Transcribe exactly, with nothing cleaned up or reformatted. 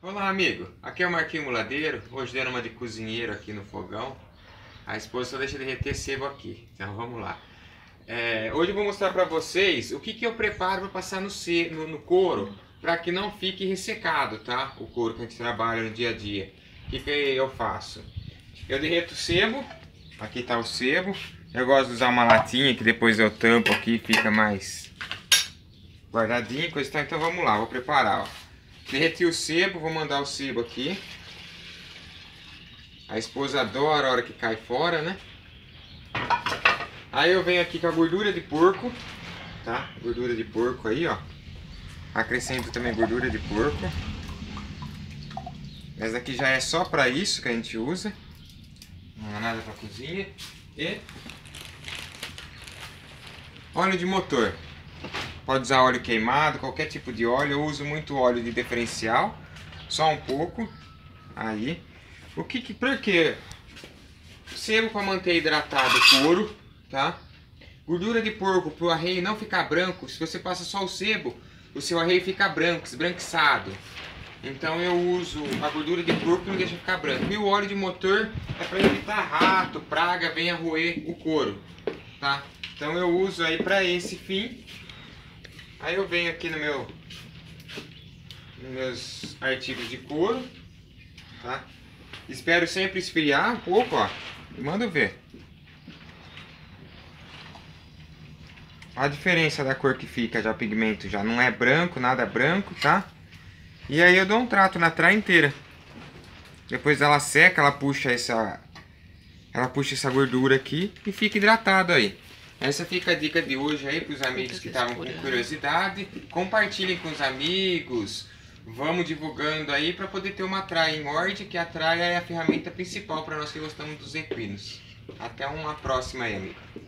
Olá amigo, aqui é o Marquinho Muladeiro, hoje dando uma de cozinheiro aqui no fogão. A esposa só deixa derreter sebo aqui, então vamos lá. É, hoje eu vou mostrar para vocês o que, que eu preparo para passar no, ce... no, no couro, para que não fique ressecado, tá? O couro que a gente trabalha no dia a dia. O que, que eu faço? Eu derreto o sebo, aqui está o sebo. Eu gosto de usar uma latinha que depois eu tampo aqui, fica mais guardadinho, coisa e tal. Então vamos lá, vou preparar, ó. Derreti o sebo, vou mandar o sebo aqui. A esposa adora a hora que cai fora, né? Aí eu venho aqui com a gordura de porco, tá? Gordura de porco aí, ó. Acrescento também gordura de porco. Essa daqui já é só pra isso que a gente usa. Não é nada pra cozinha. E óleo de motor. Pode usar óleo queimado, qualquer tipo de óleo. Eu uso muito óleo de diferencial, só um pouco. Aí, o que que, por quê? Sebo para manter hidratado o couro, tá? Gordura de porco para o arreio não ficar branco. Se você passa só o sebo, o seu arreio fica branco, esbranquiçado. Então eu uso a gordura de porco e não deixa ficar branco. E o óleo de motor é para evitar rato, praga, venha roer o couro, tá? Então eu uso aí para esse fim. Aí eu venho aqui no meu, nos meus artigos de couro, tá? Espero sempre esfriar um pouco, ó. Manda eu ver. Olha a diferença da cor que fica já o pigmento, já não é branco, nada branco, tá? E aí eu dou um trato na traia inteira. Depois ela seca, ela puxa essa, ela puxa essa gordura aqui e fica hidratado aí. Essa fica a dica de hoje aí para os amigos que estavam com curiosidade. Compartilhem com os amigos. Vamos divulgando aí para poder ter uma traia em ordem, que a traia é a ferramenta principal para nós que gostamos dos equinos. Até uma próxima aí, amigo.